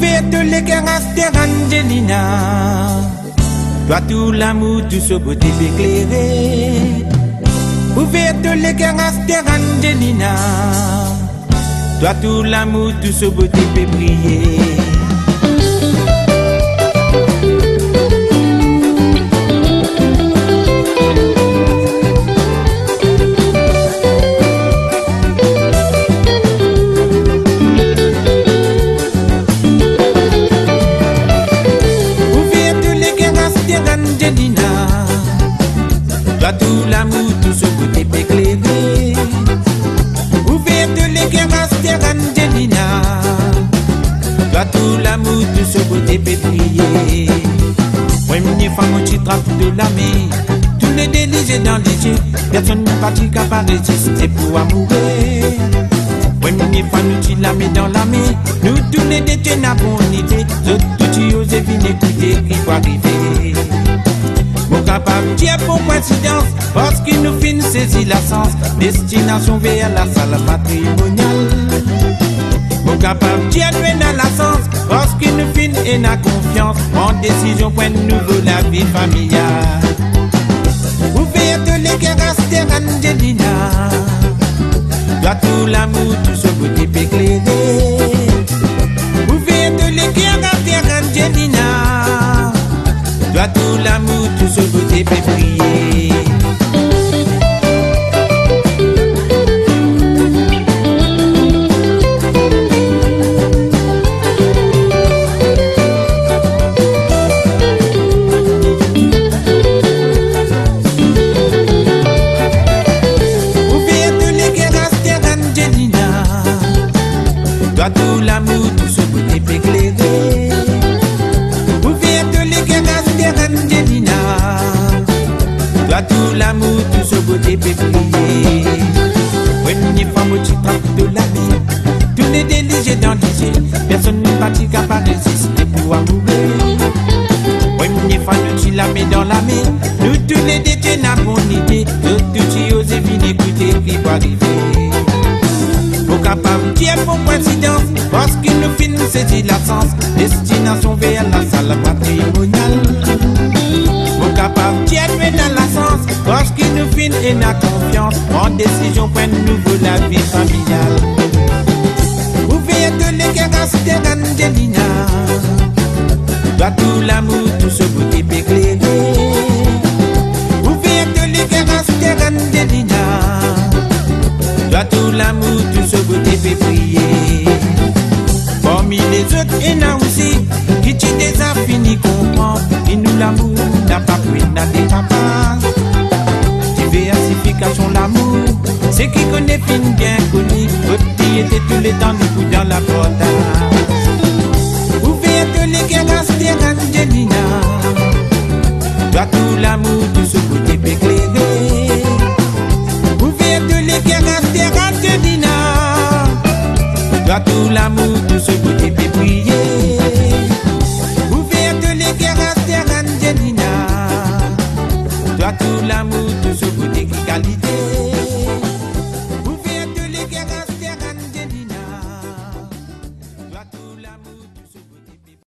Vetulik yang aster Angelina, toi tout l'amour du sobeau éclairé. Vetulik yang aster Angelina, toi tout l'amour du sobeau briller. Toi tout l'amour, tout ce côté éclairé. Ouvert de l'éclair, Aster Angelina. Toi tout l'amour, tout ce côté pétrier. Moi, mes femmes, on chitra pour de la main. Tous les délits dans les yeux. Personne n'est parti capable de résister pour amourer. Moi, mes femmes, tu la mets dans la main. Nous tous les détenus n'avons une idée. Tout tu oses venir écouter qui va arriver. Capable Dieu pour coïncidence, parce qu'il nous finit saisir la sens. Destination vers la salle patrimoniale. Mon capable Dieu nous dans la sens, parce qu'il nous finit et n'a confiance. En décision point nouveau la vie familiale. Ouvert de l'éclair Aster Angelina, toi tout l'amour tout ce beau type éclairé. Ouvert de l'éclair Aster Angelina, toi tout l'amour tout ce côté pétrier. Ouvert de l'éclair Aster Angelina, toi tout l'amour tout ce côté éclairé. Ouvert de l'éclair Aster Angelina, toi tout l'amour, tout ce côté pétrier. Oui, une femme qui trappe de la vie. Tous les délits dans les yeux. Personne n'est parti capable de résister pour amourer. Oui, une femme qui la met dans la main. Nous tous les détenus n'avons une idée. Nous tous qui osons venir écouter qui va arriver. Faut capable dire pour coïncidence, parce qu'il nous finit saisir la sens. Destination vers la salle patrimoniale. Capable d'y être dans la sens, parce qu'il nous finit et n'a confiance. En décision point nouveau la vie familiale. Ouvert de l'éclair Aster Angelina, toi tout l'amour, tout ce beau type éclairé. Ouvert de l'éclair Aster Angelina, toi tout l'amour, tout ce beau type éclairé. Parmi les autres, il y en a aussi qui t'y déjà fini comprendre. Et nous l'amour n'a pas pris, n'a des papas. Diversification l'amour, c'est qui connaît fin bien connu. Petit était tous les temps nous coup dans la porte.